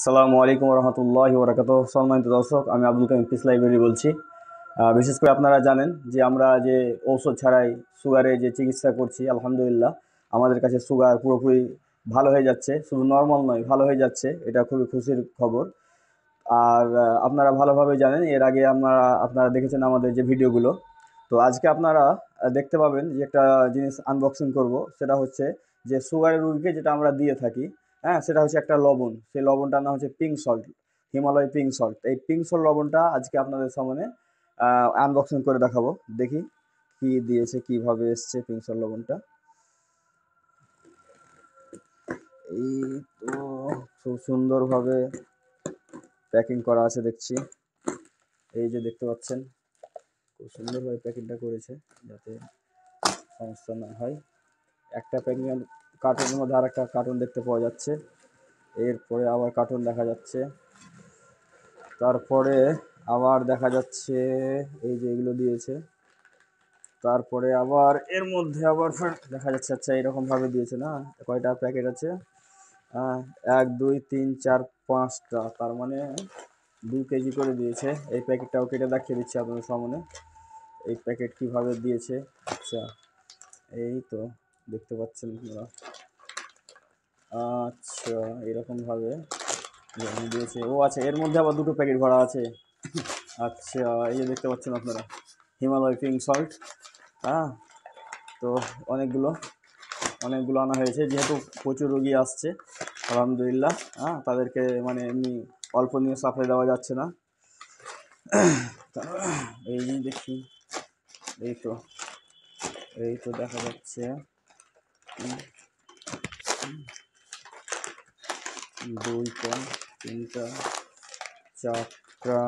আসসালামু আলাইকুম ওয়া রাহমাতুল্লাহি ওয়া বারাকাতুহু। সম্মানিত দর্শক, আমি আব্দুল কাইয়ুম পিস লাইব্রেরি বলছি। বিশেষ করে আপনারা জানেন যে আমরা যে ঔষধ ছাড়াই সুগারে যে চিকিৎসা করছি, আলহামদুলিল্লাহ আমাদের কাছে সুগার পুরোপুরি ভালো হয়ে যাচ্ছে, শুধু নর্মাল নয়, ভালো হয়ে যাচ্ছে। এটা খুবই খুশির খবর। আর আপনারা ভালোভাবে জানেন, এর আগে আপনারা দেখেছেন আমাদের যে ভিডিওগুলো। তো আজকে আপনারা দেখতে পাবেন যে একটা জিনিস আনবক্সিং করব, সেটা হচ্ছে যে সুগারের রুগীকে যেটা আমরা দিয়ে থাকি, হ্যাঁ, সেটা হচ্ছে একটা লবণ। সেই লবণটার নাম হচ্ছে pink salt, Himalaya pink salt. এই পিঙ্ক সল্ট লবণটা আজকে আপনাদের সামনে আনবক্সিং করে দেখাবো। দেখি কি দিয়েছে, কিভাবে এসছে পিঙ্ক সল্ট লবণটা। এই তো খুব সুন্দরভাবে প্যাকিং করা আছে দেখছি। এই যে দেখতে পাচ্ছেন, খুব সুন্দরভাবে প্যাকিংটা করেছে যাতে সমস্যা না হয়। একটা প্যাকিং কার্টুনের মধ্যে আর একটা কার্টুন দেখতে পাওয়া যাচ্ছে, এরপরে আবার কার্টুন দেখা যাচ্ছে, তারপরে আবার দেখা যাচ্ছে এই যে এগুলো দিয়েছে, তারপরে আবার এর মধ্যে আবার দেখা যাচ্ছে। আচ্ছা, এরকমভাবে দিয়েছে না, কয়টা প্যাকেট আছে? 1 2 3 4 5টা, তার মানে 2 কেজি করে দিয়েছে। এই প্যাকেটটাও কেটে দেখিয়ে দিচ্ছি আপনাদের সামনে, এই প্যাকেট কীভাবে দিয়েছে। আচ্ছা, এই তো দেখতে পাচ্ছেন আপনারা। আচ্ছা, এরকমভাবে দিয়েছে। ও আচ্ছা, এর মধ্যে আবার 2টো প্যাকেট ভরা আছে। আচ্ছা, এই যে দেখতে পাচ্ছেন আপনারা হিমালয় পিঙ্ক সল্ট। হ্যাঁ, তো অনেকগুলো আনা হয়েছে, যেহেতু প্রচুর রোগী আসছে আলহামদুলিল্লাহ। হ্যাঁ, তাদেরকে মানে এমনি অল্প নিয়ে সাপ্লাই দেওয়া যাচ্ছে না। এই দেখি, এই তো দেখা যাচ্ছে, দুইটা, তিনটা, 4টা,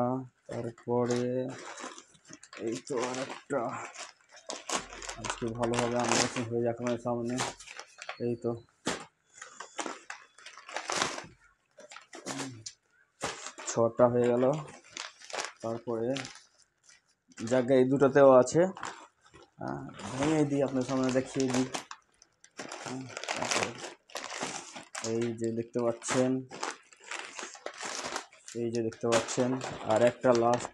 তারপরে এই তো আর একটা। আজকে ভালোভাবে আনবক্সিং হয়ে যাক আমার সামনে। এই তো ছটা হয়ে গেল, তারপরে জায়গায় এই 2টাতেও আছে। ভেঙে দিই আপনার সামনে, দেখিয়ে দিই। এই যে দেখতে পাচ্ছেন, আর একটা লাস্ট,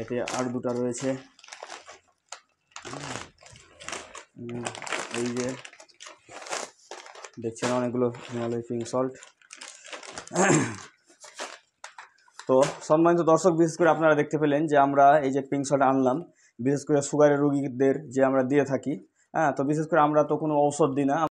এতে আর 2টা রয়েছে। এই যে দেখছেন অনেকগুলো হিমালয় পিঙ্ক সল্ট। তো সম্মানিত দর্শক, বিশেষ করে আপনারা দেখতে পেলেন যে আমরা এই যে পিঙ্ক সল্ট আনলাম, বিশেষ করে সুগারের রুগীদের যে আমরা দিয়ে থাকি। হ্যাঁ, তো বিশেষ করে আমরা তো কোনো ঔষধ দিই না।